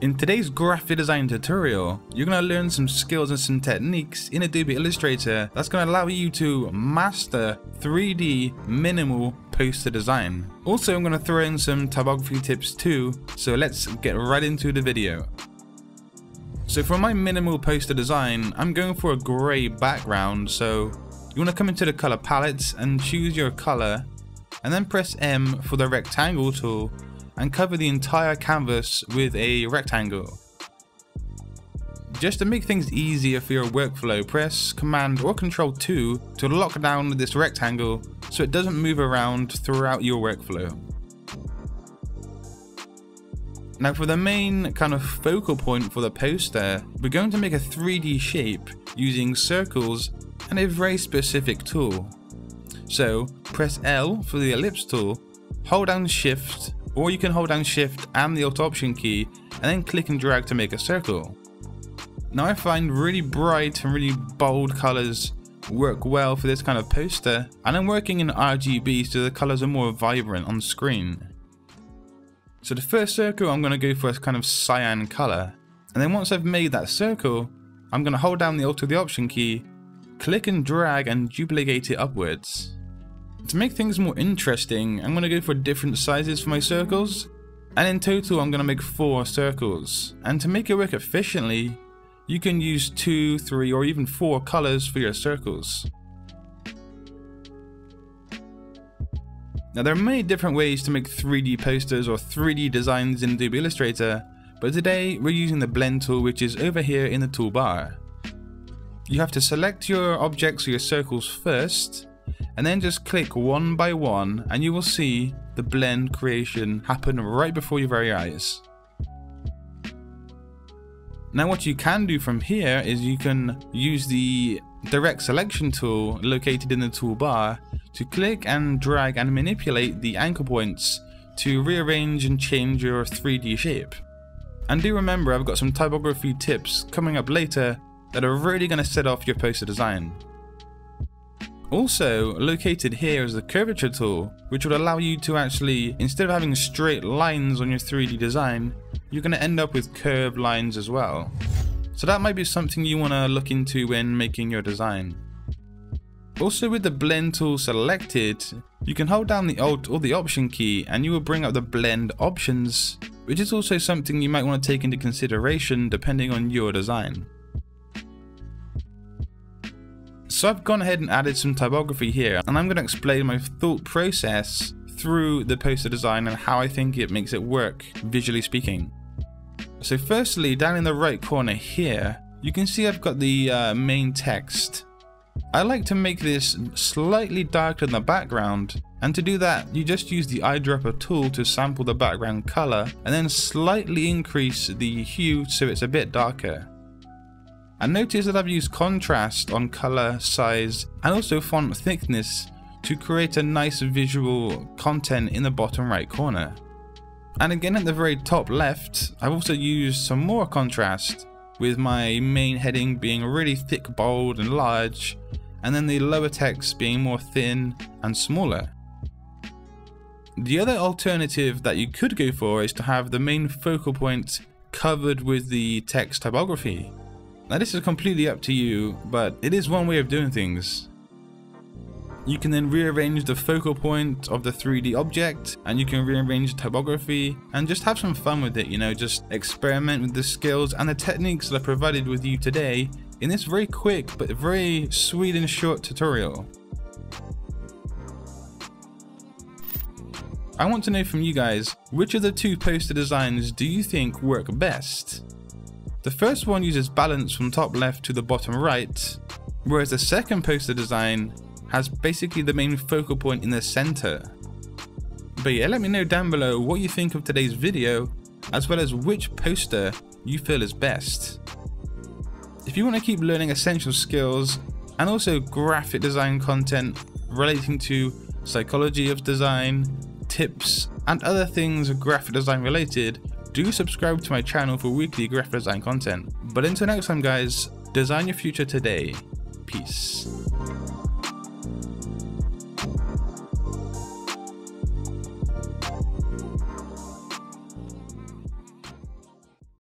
In today's graphic design tutorial, you're going to learn some skills and some techniques in Adobe Illustrator that's going to allow you to master 3D minimal poster design. Also, I'm going to throw in some typography tips too, so let's get right into the video. So for my minimal poster design, I'm going for a grey background, so you want to come into the color palette and choose your color, and then press M for the rectangle tool and cover the entire canvas with a rectangle. Just to make things easier for your workflow, press Command or Control 2 to lock down this rectangle so it doesn't move around throughout your workflow. Now for the main kind of focal point for the poster, we're going to make a 3D shape using circles and a very specific tool. So press L for the ellipse tool, hold down Shift, or you can hold down Shift and the Alt-Option key, and then click and drag to make a circle. Now I find really bright and really bold colors work well for this kind of poster, and I'm working in RGB so the colors are more vibrant on screen. So the first circle, I'm going to go for a kind of cyan color, and then once I've made that circle, I'm going to hold down the Alt or the Option key, click and drag and duplicate it upwards. To make things more interesting, I'm going to go for different sizes for my circles, and in total I'm going to make 4 circles. And to make it work efficiently, you can use 2, 3, or even 4 colors for your circles. Now there are many different ways to make 3D posters or 3D designs in Adobe Illustrator, but today we're using the blend tool, which is over here in the toolbar. You have to select your objects or your circles first, and then just click one by one and you will see the blend creation happen right before your very eyes. Now what you can do from here is you can use the direct selection tool located in the toolbar to click and drag and manipulate the anchor points to rearrange and change your 3D shape. And do remember, I've got some typography tips coming up later that are really going to set off your poster design. Also located here is the curvature tool, which will allow you to actually, instead of having straight lines on your 3D design, you're going to end up with curved lines as well. So that might be something you want to look into when making your design. Also, with the blend tool selected, you can hold down the Alt or the Option key and you will bring up the blend options, which is also something you might want to take into consideration depending on your design. So I've gone ahead and added some typography here, and I'm going to explain my thought process through the poster design and how I think it makes it work, visually speaking. So firstly, down in the right corner here, you can see I've got the main text. I like to make this slightly darker than the background, and to do that you just use the eyedropper tool to sample the background color and then slightly increase the hue so it's a bit darker. And notice that I've used contrast on color, size and also font thickness to create a nice visual content in the bottom right corner. And again at the very top left, I've also used some more contrast, with my main heading being really thick, bold and large, and then the lower text being more thin and smaller. The other alternative that you could go for is to have the main focal point covered with the text typography. Now this is completely up to you, but it is one way of doing things. You can then rearrange the focal point of the 3D object, and you can rearrange typography and just have some fun with it, you know, just experiment with the skills and the techniques that I provided with you today in this very quick but very sweet and short tutorial. I want to know from you guys, which of the two poster designs do you think work best? The first one uses balance from top left to the bottom right, whereas the second poster design has basically the main focal point in the center. But yeah, let me know down below what you think of today's video, as well as which poster you feel is best. If you want to keep learning essential skills and also graphic design content relating to psychology of design, tips and other things graphic design related, do subscribe to my channel for weekly graphic design content. But until next time guys, design your future today. Peace.